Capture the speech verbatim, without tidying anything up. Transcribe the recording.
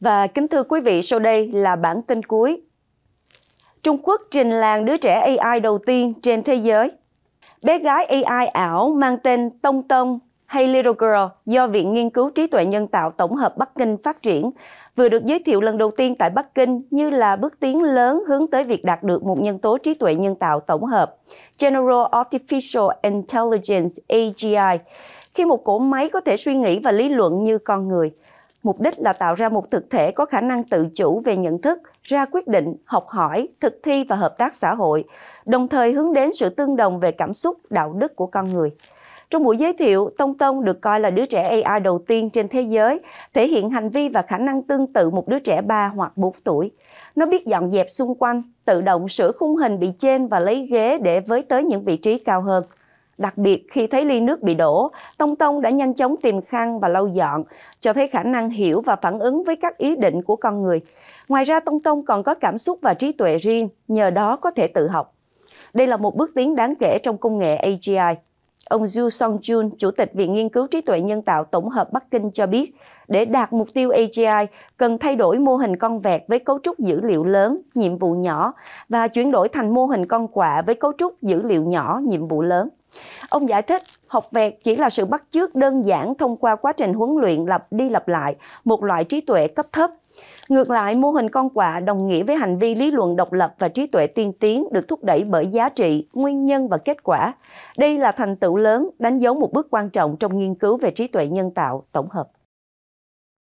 Và kính thưa quý vị, sau đây là bản tin cuối. Trung Quốc trình làng đứa trẻ a i đầu tiên trên thế giới. Bé gái a i ảo mang tên Tông Tông hay Little Girl do Viện Nghiên cứu Trí tuệ Nhân tạo Tổng hợp Bắc Kinh phát triển, vừa được giới thiệu lần đầu tiên tại Bắc Kinh như là bước tiến lớn hướng tới việc đạt được một nhân tố trí tuệ nhân tạo tổng hợp, General Artificial Intelligence A G I, khi một cỗ máy có thể suy nghĩ và lý luận như con người. Mục đích là tạo ra một thực thể có khả năng tự chủ về nhận thức, ra quyết định, học hỏi, thực thi và hợp tác xã hội, đồng thời hướng đến sự tương đồng về cảm xúc, đạo đức của con người. Trong buổi giới thiệu, Tông Tông được coi là đứa trẻ a i đầu tiên trên thế giới, thể hiện hành vi và khả năng tương tự một đứa trẻ ba hoặc bốn tuổi. Nó biết dọn dẹp xung quanh, tự động sửa khung hình bị chênh và lấy ghế để với tới những vị trí cao hơn. Đặc biệt, khi thấy ly nước bị đổ, Tông Tông đã nhanh chóng tìm khăn và lau dọn, cho thấy khả năng hiểu và phản ứng với các ý định của con người. Ngoài ra, Tông Tông còn có cảm xúc và trí tuệ riêng, nhờ đó có thể tự học. Đây là một bước tiến đáng kể trong công nghệ a giê i. Ông Zhu Songjun, Chủ tịch Viện Nghiên cứu Trí tuệ Nhân tạo Tổng hợp Bắc Kinh cho biết, để đạt mục tiêu a giê i, cần thay đổi mô hình con vẹt với cấu trúc dữ liệu lớn, nhiệm vụ nhỏ, và chuyển đổi thành mô hình con quạ với cấu trúc dữ liệu nhỏ, nhiệm vụ lớn. Ông giải thích, học vẹt chỉ là sự bắt chước đơn giản thông qua quá trình huấn luyện lặp đi lặp lại, một loại trí tuệ cấp thấp. Ngược lại, mô hình con quạ đồng nghĩa với hành vi lý luận độc lập và trí tuệ tiên tiến được thúc đẩy bởi giá trị, nguyên nhân và kết quả. Đây là thành tựu lớn, đánh dấu một bước quan trọng trong nghiên cứu về trí tuệ nhân tạo tổng hợp.